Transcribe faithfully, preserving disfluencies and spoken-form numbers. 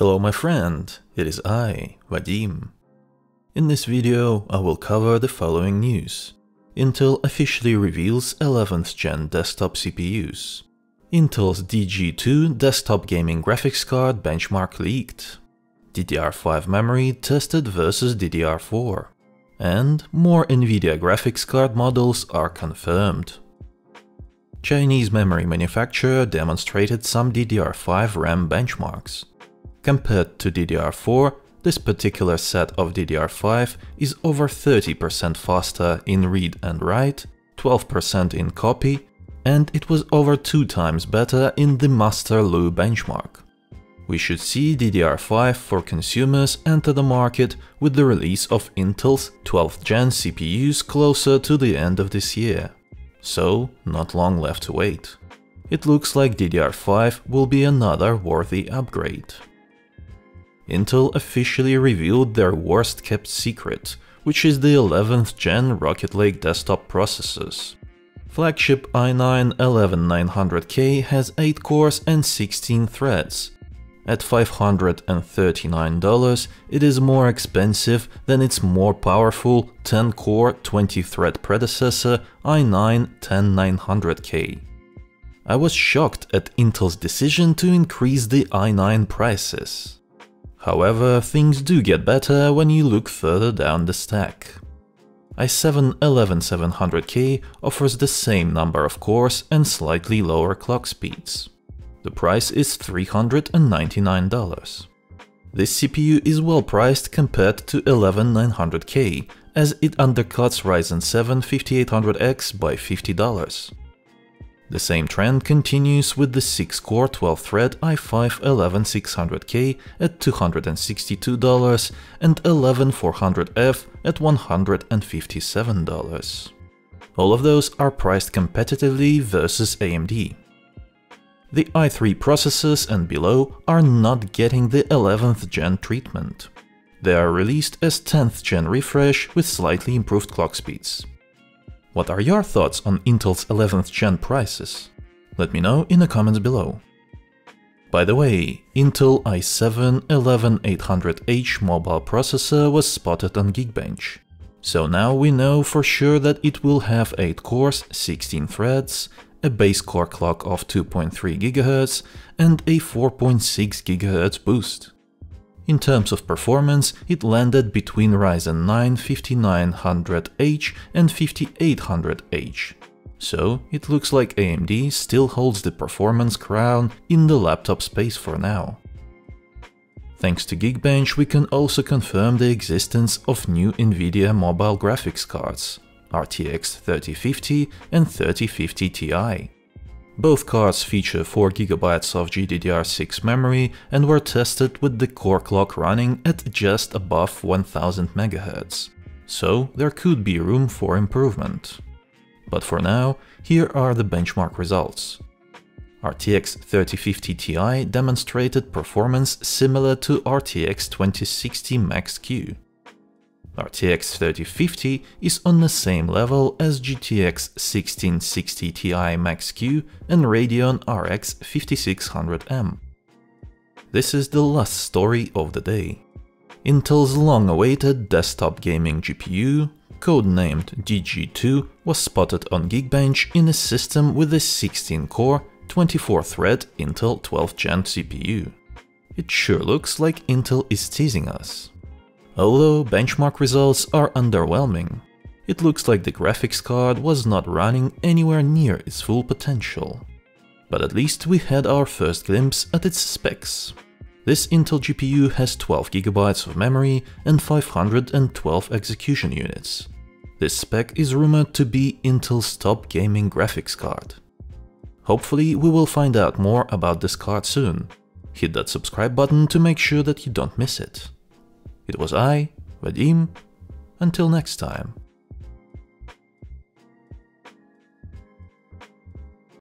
Hello my friend, it is I, Vadim. In this video I will cover the following news. Intel officially reveals eleventh gen desktop C P Us. Intel's D G two desktop gaming graphics card benchmark leaked. D D R five memory tested versus D D R four. And more Nvidia graphics card models are confirmed. Chinese memory manufacturer demonstrated some D D R five RAM benchmarks. Compared to D D R four, this particular set of D D R five is over thirty percent faster in read and write, twelve percent in copy, and it was over two times better in the Master Lu benchmark. We should see D D R five for consumers enter the market with the release of Intel's twelfth gen C P Us closer to the end of this year. So, not long left to wait. It looks like D D R five will be another worthy upgrade. Intel officially revealed their worst-kept secret, which is the eleventh gen Rocket Lake desktop processors. Flagship i nine eleven nine hundred K has eight cores and sixteen threads. At five hundred thirty-nine dollars, it is more expensive than its more powerful ten core twenty thread predecessor i nine ten nine hundred K. I was shocked at Intel's decision to increase the i nine prices. However, things do get better when you look further down the stack. i seven eleven seven hundred K offers the same number of cores and slightly lower clock speeds. The price is three hundred ninety-nine dollars. This C P U is well priced compared to eleven nine hundred K, as it undercuts Ryzen seven fifty-eight hundred X by fifty dollars. The same trend continues with the six core twelve thread i five eleven six hundred K at two hundred sixty-two dollars and eleven four hundred F at one hundred fifty-seven dollars. All of those are priced competitively versus A M D. The i three processors and below are not getting the eleventh gen treatment. They are released as tenth gen refresh with slightly improved clock speeds. What are your thoughts on Intel's eleventh gen prices? Let me know in the comments below. By the way, Intel i seven eleven eight hundred H mobile processor was spotted on Geekbench. So now we know for sure that it will have eight cores, sixteen threads, a base core clock of two point three gigahertz and a four point six gigahertz boost. In terms of performance, it landed between Ryzen nine fifty-nine hundred H and fifty-eight hundred H. So, it looks like A M D still holds the performance crown in the laptop space for now. Thanks to Geekbench, we can also confirm the existence of new Nvidia mobile graphics cards, R T X thirty fifty and thirty fifty Ti. Both cards feature four gigabytes of G D D R six memory and were tested with the core clock running at just above one thousand megahertz, so there could be room for improvement. But for now, here are the benchmark results. R T X thirty fifty Ti demonstrated performance similar to R T X twenty sixty Max-Q. R T X thirty fifty is on the same level as G T X sixteen sixty Ti Max-Q and Radeon R X fifty-six hundred M. This is the last story of the day. Intel's long-awaited desktop gaming G P U, codenamed D G two, was spotted on Geekbench in a system with a sixteen core, twenty-four thread Intel twelfth gen C P U. It sure looks like Intel is teasing us. Although benchmark results are underwhelming, it looks like the graphics card was not running anywhere near its full potential. But at least we had our first glimpse at its specs. This Intel G P U has twelve gigabytes of memory and five hundred twelve execution units. This spec is rumored to be Intel's top gaming graphics card. Hopefully we will find out more about this card soon. Hit that subscribe button to make sure that you don't miss it. It was I, Vadim. Until next time.